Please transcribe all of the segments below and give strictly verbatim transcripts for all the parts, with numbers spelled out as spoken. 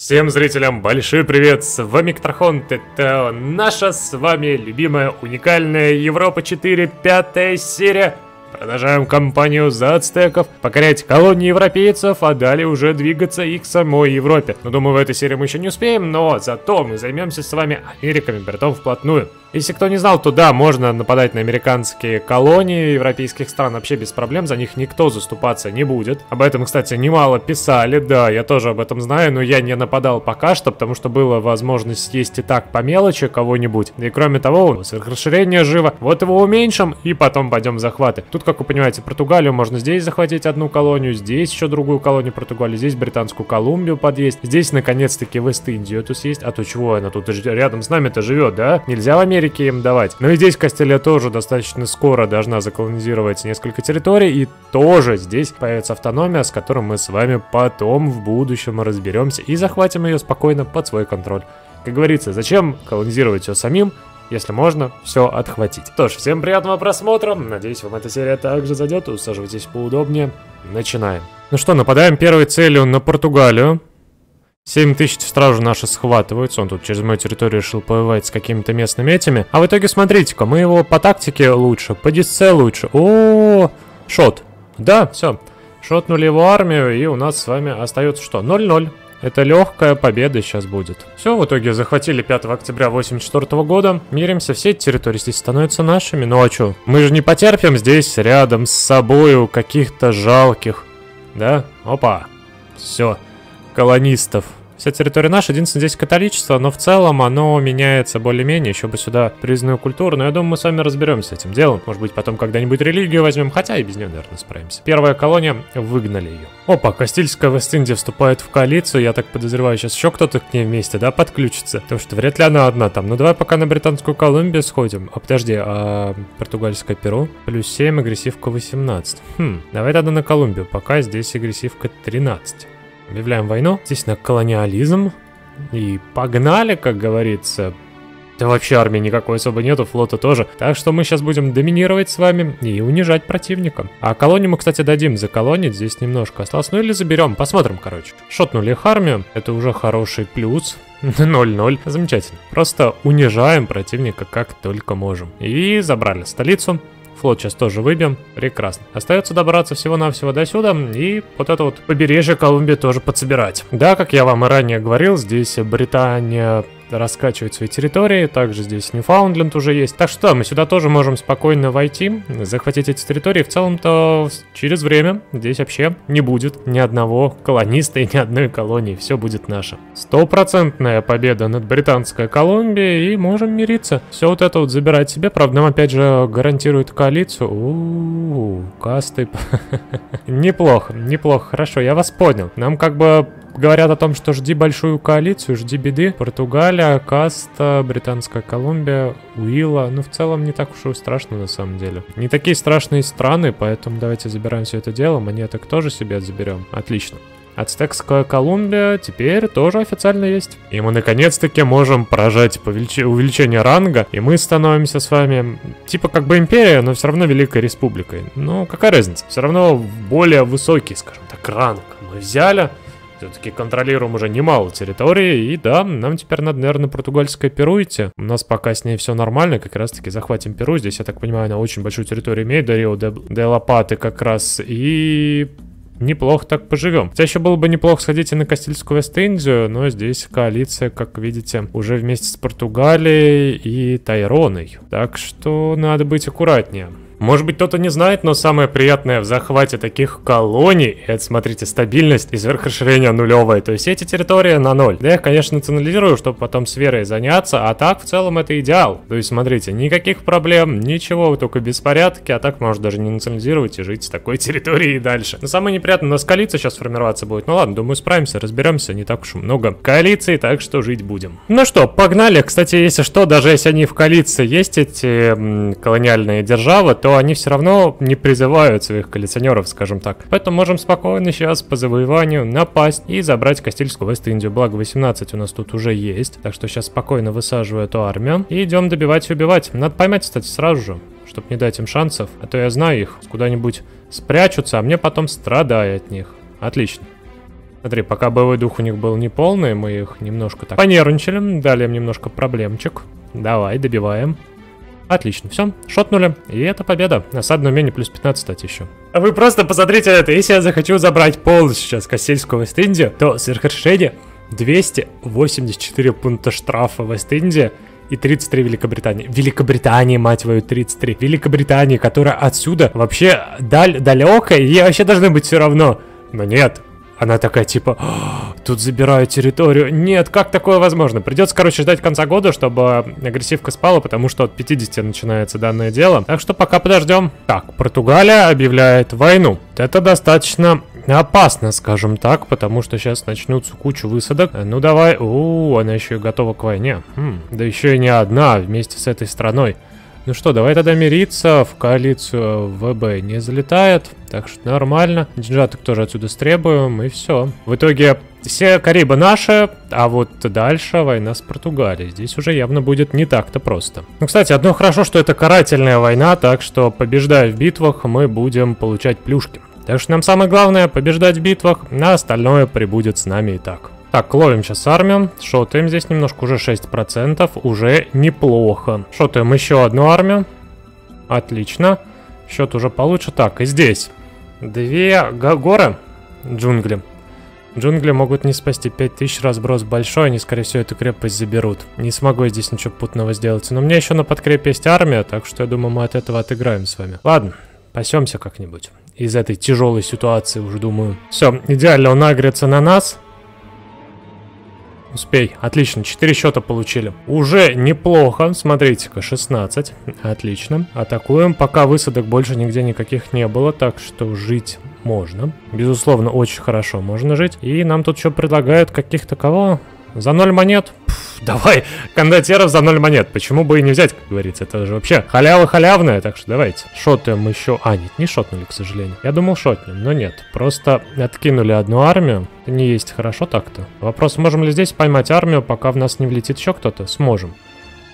Всем зрителям большой привет, с вами Катархонт, это наша с вами любимая, уникальная Европа четыре, пятая серия. Продолжаем кампанию за ацтеков, покорять колонии европейцев, а далее уже двигаться и к самой Европе. Но думаю, в этой серии мы еще не успеем, но зато мы займемся с вами Америками, притом вплотную. Если кто не знал, то да, можно нападать на американские колонии европейских стран вообще без проблем, за них никто заступаться не будет. Об этом, кстати, немало писали, да, я тоже об этом знаю, но я не нападал пока что, потому что была возможность съесть и так по мелочи кого-нибудь. И кроме того, сверхрасширение живо, вот его уменьшим и потом пойдем в захваты. Тут, как вы понимаете, Португалию можно здесь захватить одну колонию, здесь еще другую колонию Португалии, здесь Британскую Колумбию подъесть, здесь, наконец-таки, Вест-Индию тут съесть. А то чего она тут рядом с нами-то живет, да? Нельзя в Америке им давать. Но и здесь Кастилия тоже достаточно скоро должна заколонизировать несколько территорий, и тоже здесь появится автономия, с которой мы с вами потом в будущем разберемся и захватим ее спокойно под свой контроль. Как говорится, зачем колонизировать ее самим, если можно все отхватить. Что ж, всем приятного просмотра, надеюсь, вам эта серия также зайдет, усаживайтесь поудобнее, начинаем. Ну что, нападаем первой целью на Португалию. семь тысяч сразу наши схватываются, он тут через мою территорию решил повоевать с какими-то местными этими. А в итоге, смотрите-ка, мы его по тактике лучше, по дисце лучше. О-о-о, шот. Да, все, шотнули его армию, и у нас с вами остается что? ноль ноль. Это легкая победа сейчас будет. Все, в итоге захватили пятого октября восемьдесят четвёртого года. Миримся, все территории здесь становятся нашими. Ну а что? Мы же не потерпим здесь рядом с собою каких-то жалких. Да? Опа. Все. Колонистов. Вся территория наша, единственное здесь католичество, но в целом оно меняется более-менее, еще бы сюда признанную культуру, но я думаю, мы с вами разберемся с этим делом. Может быть, потом когда-нибудь религию возьмем, хотя и без нее, наверное, справимся. Первая колония, выгнали ее. Опа, Кастильская Вест-Индия вступает в коалицию, я так подозреваю, сейчас еще кто-то к ней вместе, да, подключится, потому что вряд ли она одна там. Ну давай пока на Британскую Колумбию сходим. А подожди, а Португальская Перу? Плюс семь, агрессивка восемнадцать. Хм, давай тогда на Колумбию, пока здесь агрессивка тринадцать. Объявляем войну. Здесь на колониализм. И погнали, как говорится. Да вообще армии никакой особо нету, флота тоже. Так что мы сейчас будем доминировать с вами и унижать противника. А колонию мы, кстати, дадим заколонить. Здесь немножко осталось. Ну или заберем, посмотрим, короче. Шотнули их армию. Это уже хороший плюс. ноль ноль. Замечательно. Просто унижаем противника как только можем. И забрали столицу. Флот сейчас тоже выбьем. Прекрасно. Остается добраться всего-навсего до сюда и вот это вот побережье Колумбии тоже подсобирать. Да, как я вам и ранее говорил, здесь Британия раскачивает свои территории, также здесь Ньюфаундленд уже есть. Так что мы сюда тоже можем спокойно войти, захватить эти территории. В целом-то через время здесь вообще не будет ни одного колониста и ни одной колонии. Все будет наше. Стопроцентная победа над Британской Колумбией, и можем мириться. Все вот это вот забирать себе. Правда, нам опять же гарантирует коалицию. У-у-у, касты. Неплохо, неплохо. Хорошо, я вас понял. Нам как бы... Говорят о том, что жди большую коалицию, жди беды. Португалия, Каста, Британская Колумбия, Уилла. Ну, в целом, не так уж и страшно, на самом деле. Не такие страшные страны, поэтому давайте забираем все это дело. Монеток тоже себе заберем. Отлично. Ацтекская Колумбия теперь тоже официально есть. И мы наконец-таки можем прожать повелич... увеличение ранга. И мы становимся с вами типа как бы империя, но все равно великой республикой. Ну, какая разница? Все равно более высокий, скажем так, ранг мы взяли. Все-таки контролируем уже немало территории. И да, нам теперь надо, наверное, на Португальское Перу идти. У нас пока с ней все нормально. Как раз таки захватим Перу. Здесь, я так понимаю, она очень большую территорию имеет. Дарио де Лопаты как раз. И... неплохо так поживем. Хотя еще было бы неплохо сходить и на Кастильскую Вест-Индию, но здесь коалиция, как видите, уже вместе с Португалией и Тайроной. Так что надо быть аккуратнее. Может быть, кто-то не знает, но самое приятное в захвате таких колоний, это, смотрите, стабильность и сверхрасширение нулевое. То есть эти территории на ноль. Да, я их, конечно, национализирую, чтобы потом с верой заняться, а так в целом это идеал. То есть, смотрите, никаких проблем, ничего, только беспорядки, а так можно даже не национализировать и жить с такой территорией и дальше. Но самое неприятное, у нас коалиция сейчас формироваться будет. Ну ладно, думаю, справимся, разберемся, не так уж много коалиций, так что жить будем. Ну что, погнали. Кстати, если что, даже если они в коалиции есть, эти м, колониальные державы, то они все равно не призывают своих коллекционеров, скажем так. Поэтому можем спокойно сейчас по завоеванию напасть и забрать Кастильскую Вест-Индию. Благо восемнадцать у нас тут уже есть. Так что сейчас спокойно высаживаю эту армию. И идем добивать и убивать. Надо поймать, кстати, сразу же, чтобы не дать им шансов. А то я знаю их, куда-нибудь спрячутся, а мне потом страдай от них. Отлично. Смотри, пока боевой дух у них был неполный, мы их немножко так понервничали, дали им немножко проблемчик. Давай, добиваем. Отлично, все, шотнули, и это победа. Осадное умение плюс пятнадцать, кстати, еще. Вы просто посмотрите на это, если я захочу забрать полностью сейчас Кастильскую Вест-Индию, то сверхрешение двести восемьдесят четыре пункта штрафа Вест-Индии и тридцать три Великобритании. Великобритании, мать твою, тридцать три. Великобритании, которая отсюда вообще даль далеко, и ей вообще должны быть все равно. Но нет, она такая типа... Тут забираю территорию. Нет, как такое возможно? Придется, короче, ждать конца года, чтобы агрессивка спала, потому что от пятидесяти начинается данное дело. Так что пока подождем. Так, Португалия объявляет войну. Это достаточно опасно, скажем так, потому что сейчас начнутся кучу высадок. Ну давай. О, она еще и готова к войне. Хм. Да еще и не одна вместе с этой страной. Ну что, давай тогда мириться, в коалицию ВБ не залетает, так что нормально. Деньжаток тоже отсюда стребуем, и все. В итоге все Карибы наши, а вот дальше война с Португалией. Здесь уже явно будет не так-то просто. Ну, кстати, одно хорошо, что это карательная война, так что, побеждая в битвах, мы будем получать плюшки. Так что нам самое главное побеждать в битвах, а остальное прибудет с нами и так. Так, ловим сейчас армию, шотаем здесь немножко, уже шесть процентов, уже неплохо. Шотаем еще одну армию, отлично, счет уже получше. Так, и здесь две горы, джунгли. Джунгли могут не спасти, пять тысяч разброс большой, они, скорее всего, эту крепость заберут. Не смогу я здесь ничего путного сделать, но у меня еще на подкрепе есть армия, так что, я думаю, мы от этого отыграем с вами. Ладно, пасемся как-нибудь из этой тяжелой ситуации, уже думаю. Все, идеально он агрится на нас. Успей. Отлично. четыре счета получили. Уже неплохо. Смотрите-ка. шестнадцать. Отлично. Атакуем. Пока высадок больше нигде никаких не было. Так что жить можно. Безусловно, очень хорошо можно жить. И нам тут еще предлагают каких-то кого? За ноль монет? Пфф, давай. Кондотеров за ноль монет. Почему бы и не взять, как говорится. Это же вообще халява халявная. Так что давайте. Шотаем еще. А, нет, не шотнули, к сожалению. Я думал шотнем, но нет. Просто откинули одну армию. Не есть хорошо так-то. Вопрос, можем ли здесь поймать армию, пока в нас не влетит еще кто-то? Сможем.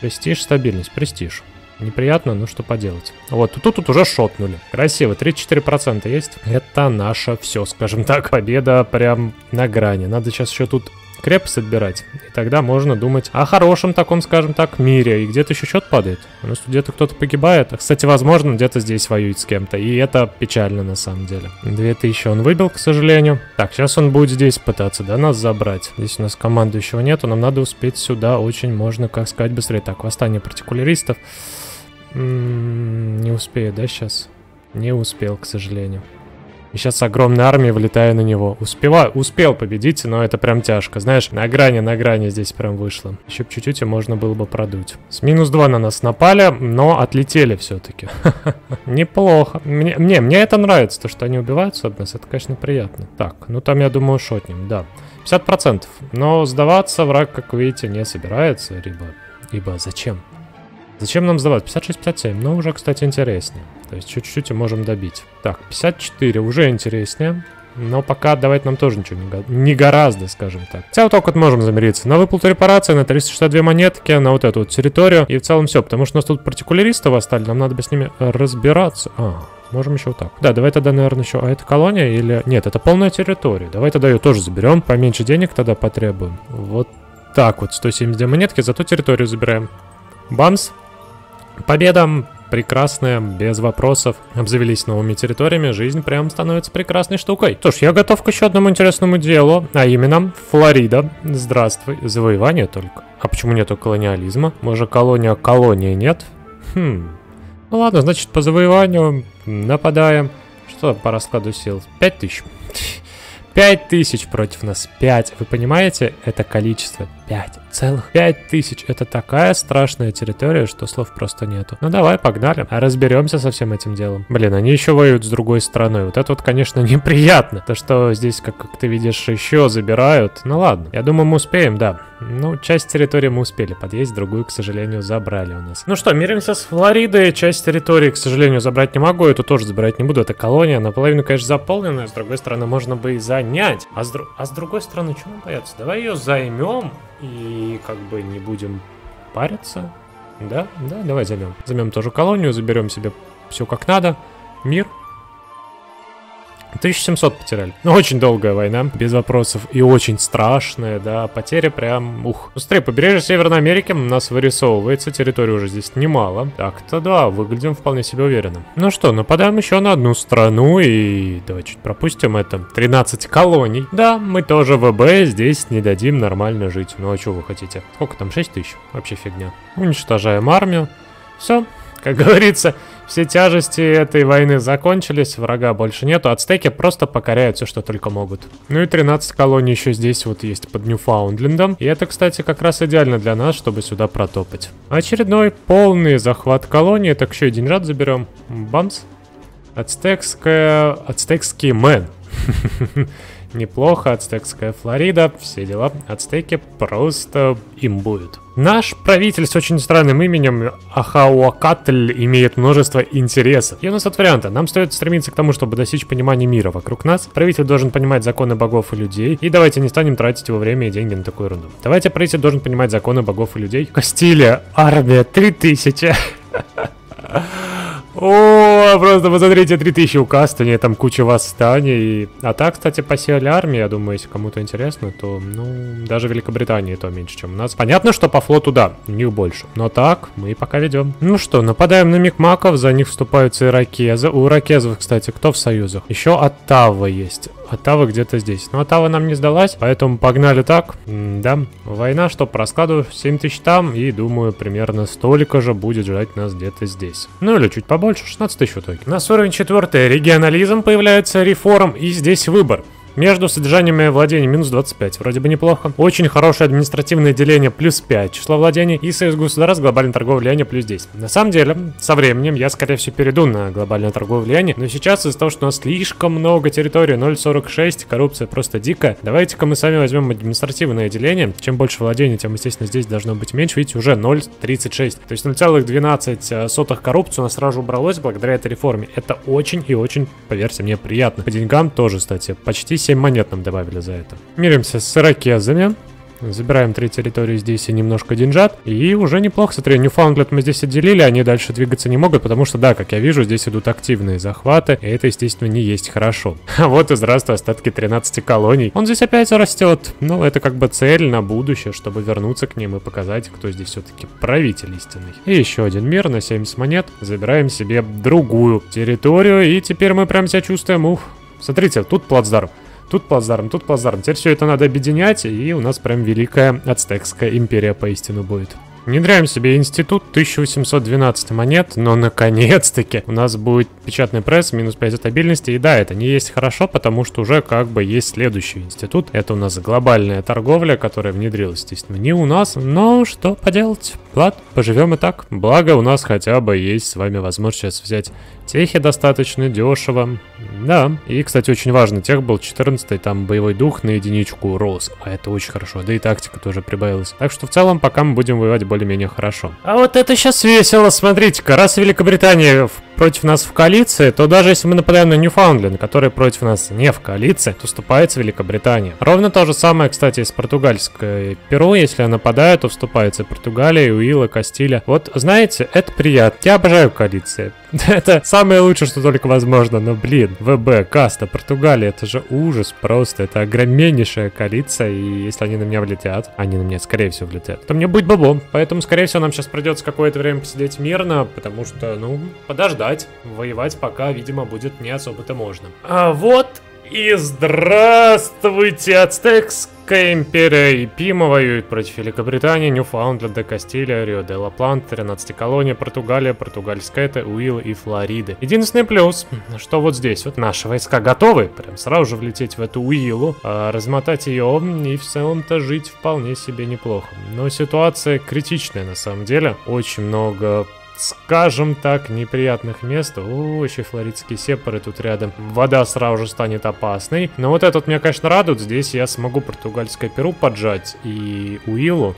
Престиж, стабильность, престиж. Неприятно, ну что поделать. Вот, тут, тут уже шотнули. Красиво, тридцать четыре процента есть. Это наше все, скажем так. Победа прям на грани. Надо сейчас еще тут крепость отбирать. И тогда можно думать о хорошем таком, скажем так, мире. И где-то еще счет падает. У нас где-то кто-то погибает. А, кстати, возможно, где-то здесь воюет с кем-то. И это печально на самом деле. две тысячи он выбил, к сожалению. Так, сейчас он будет здесь пытаться, да, нас забрать. Здесь у нас командующего нету. Нам надо успеть сюда очень, можно, как сказать, быстрее. Так, восстание партикуляристов. М-м-м, не успею, да, сейчас? Не успел, к сожалению. И сейчас с огромной армией влетаю на него. Успеваю, успел победить, но это прям тяжко. Знаешь, на грани, на грани здесь прям вышло. Еще чуть-чуть и можно было бы продуть. С минус два на нас напали, но отлетели все-таки. Неплохо. Мне, мне, мне это нравится, то, что они убиваются от нас. Это, конечно, приятно. Так, ну там, я думаю, шотнем, да. пятьдесят процентов. Но сдаваться враг, как видите, не собирается, ребят. Ибо зачем? Зачем нам сдаваться? пятьдесят шесть пятьдесят семь. Ну, уже, кстати, интереснее. То есть, чуть-чуть и можем добить. Так, пятьдесят четыре. Уже интереснее. Но пока отдавать нам тоже ничего не, го не гораздо, скажем так. В целом, только вот можем замириться. На выплату репарации, на триста шестьдесят две монетки, на вот эту вот территорию. И в целом все. Потому что у нас тут партикуляристы восстали. Нам надо бы с ними разбираться. А, можем еще вот так. Да, давай тогда, наверное, еще... А это колония или... Нет, это полная территория. Давай тогда ее тоже заберем. Поменьше денег тогда потребуем. Вот так вот. сто семьдесят две монетки, зато территорию забираем. Бамс. Победа прекрасная, без вопросов. Обзавелись новыми территориями, жизнь прям становится прекрасной штукой. Что ж, я готов к еще одному интересному делу, а именно Флорида. Здравствуй. Завоевание только. А почему нету колониализма? Может, колония колонии нет? Хм. Ну ладно, значит, по завоеванию нападаем. Что по раскладу сил? пять тысяч. пять тысяч против нас. пять. Вы понимаете, это количество. пять. Целых пять тысяч. Это такая страшная территория, что слов просто нету. Ну давай, погнали. Разберемся со всем этим делом. Блин, они еще воюют с другой страной. Вот это вот, конечно, неприятно. То, что здесь, как, как ты видишь, еще забирают. Ну ладно. Я думаю, мы успеем, да. Ну, часть территории мы успели подъесть, другую, к сожалению, забрали у нас. Ну что, миримся с Флоридой. Часть территории, к сожалению, забрать не могу. Эту тоже забирать не буду. Это колония. Наполовину, конечно, заполненная. С другой стороны, можно бы и занять. А с, дру... а с другой стороны, чего нам бояться? Давай ее займем. И как бы не будем париться. Да, да, давай займем. Займем тоже колонию, заберем себе все как надо. Мир. тысячу семьсот потеряли. Ну, очень долгая война, без вопросов, и очень страшная, да, потери прям, ух. Быстрее, побережье Северной Америки у нас вырисовывается, территории уже здесь немало. Так-то да, выглядим вполне себе уверенно. Ну что, нападаем еще на одну страну, и давай чуть пропустим это. тринадцать колоний. Да, мы тоже ВБ, здесь не дадим нормально жить. Ну а что вы хотите? Сколько там, шесть тысяч? Вообще фигня. Уничтожаем армию. Все, как говорится... Все тяжести этой войны закончились, врага больше нету, ацтеки просто покоряют все, что только могут. Ну и тринадцать колоний еще здесь вот есть под Ньюфаундлендом, и это, кстати, как раз идеально для нас, чтобы сюда протопать. Очередной полный захват колонии, так еще и деньжат заберем. Бамс. Ацтекская... Ацтекский мэн. Неплохо, ацтекская Флорида, все дела, ацтеки просто имбуют. Наш правитель с очень странным именем Ахауакатль имеет множество интересов. И у нас от варианта. Нам стоит стремиться к тому, чтобы достичь понимания мира вокруг нас. Правитель должен понимать законы богов и людей. И давайте не станем тратить его время и деньги на такую ерунду. Давайте правитель должен понимать законы богов и людей. Кастилия, армия, три тысячи. О, просто посмотрите, три тысячи у Кастани, там куча восстаний. А так, кстати, посеяли армии, я думаю, если кому-то интересно, то, ну, даже в Великобритании то меньше, чем у нас. Понятно, что по флоту, да, у них больше. Но так, мы пока ведем. Ну что, нападаем на микмаков, за них вступаются ирокезы. У ирокезов, кстати, кто в союзах? Еще Оттава есть. Оттава где-то здесь. Но Оттава нам не сдалась, поэтому погнали так. М да, война, что по раскладу, семь тысяч там, и, думаю, примерно столько же будет ждать нас где-то здесь. Ну или чуть побольше. шестнадцать тысяч в итоге. У нас уровень четвертый. Регионализм появляется реформ, и здесь выбор. Между содержаниями владений минус двадцать пять, вроде бы неплохо. Очень хорошее административное деление плюс пять числа владений. И союз государств, глобальное торговое влияние плюс десять. На самом деле, со временем я, скорее всего, перейду на глобальное торговое влияние. Но сейчас из-за того, что у нас слишком много территории, ноль сорок шесть, коррупция просто дикая. Давайте-ка мы сами возьмем административное деление. Чем больше владений, тем, естественно, здесь должно быть меньше. Видите, уже ноль целых тридцать шесть сотых. То есть ноль целых двенадцать сотых коррупции у нас сразу убралось благодаря этой реформе. Это очень и очень, поверьте мне, приятно. По деньгам тоже, кстати, почти семь монет нам добавили за это. Миримся с ирокезами. Забираем три территории здесь и немножко деньжат. И уже неплохо, смотри, Ньюфаундленд мы здесь отделили, они дальше двигаться не могут, потому что, да, как я вижу, здесь идут активные захваты, и это, естественно, не есть хорошо. А вот и здравствуй, остатки тринадцати колоний. Он здесь опять растет. Ну, это как бы цель на будущее, чтобы вернуться к ним и показать, кто здесь все-таки правитель истинный. И еще один мир на семьдесят монет. Забираем себе другую территорию, и теперь мы прям себя чувствуем, ух. Смотрите, тут плацдарм, тут плацдарм, тут плацдарм. Теперь все это надо объединять, и у нас прям великая ацтекская империя поистину будет. Внедряем себе институт, тысяча восемьсот двенадцать монет, но наконец-таки у нас будет печатный пресс, минус пять от обильности, и да, это не есть хорошо, потому что уже как бы есть следующий институт, это у нас глобальная торговля, которая внедрилась, естественно, не у нас, но что поделать, ладно, поживем и так, благо у нас хотя бы есть с вами возможность взять Техи достаточно дешево, да, и, кстати, очень важно, Тех был четырнадцатый, там боевой дух на единичку рос, а это очень хорошо, да и тактика тоже прибавилась, так что в целом пока мы будем воевать более-менее хорошо. А вот это сейчас весело, смотрите-ка, раз Великобритания против нас в коалиции, то даже если мы нападаем на Ньюфаундленд, который против нас не в коалиции, то вступает Великобритания. Ровно то же самое, кстати, с португальской Перу, если она нападает, то вступается Португалия, Уилла, Кастилия. Вот, знаете, это приятно. Я обожаю коалиции. Это самое лучшее, что только возможно, но, блин, ВБ, Каста, Португалия, это же ужас просто, это огромнейшая коалиция, и если они на меня влетят, они на меня, скорее всего, влетят, то мне будет бабло. Поэтому, скорее всего, нам сейчас придется какое-то время посидеть мирно, потому что, ну, подождать. Воевать пока, видимо, будет не особо-то можно. А вот и здравствуйте, ацтекская империя, и Пима воюет против Великобритании, Ньюфаундленда, Кастилия, Рио-де-Ла-Плант, тринадцать колоний, Португалия, португальская это, Уилла и Флориды. Единственный плюс, что вот здесь вот наши войска готовы прям сразу же влететь в эту Уиллу, размотать ее и в целом-то жить вполне себе неплохо. Но ситуация критичная на самом деле, очень много... скажем так, неприятных мест. О, еще флоридские сепары тут рядом. Вода сразу же станет опасной. Но вот этот меня, конечно, радует. Здесь я смогу португальское Перу поджать и Уиллу.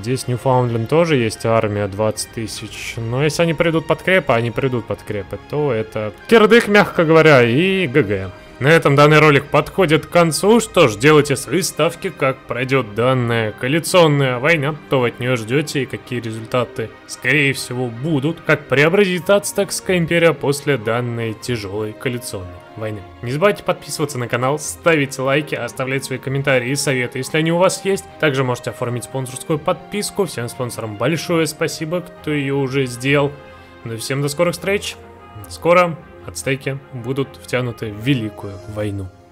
Здесь Ньюфаундленд тоже есть армия, двадцать тысяч. Но если они придут подкрепы, они придут подкрепы, то это кирдык, мягко говоря, и ГГ. На этом данный ролик подходит к концу. Что ж, делайте свои ставки, как пройдет данная коалиционная война, то от нее ждете и какие результаты, скорее всего, будут, как преобразится Ацтекская империя после данной тяжелой коалиционной войны. Не забывайте подписываться на канал, ставить лайки, оставлять свои комментарии и советы, если они у вас есть. Также можете оформить спонсорскую подписку. Всем спонсорам большое спасибо, кто ее уже сделал. Ну и всем до скорых встреч. Скоро ацтеки будут втянуты в Великую войну.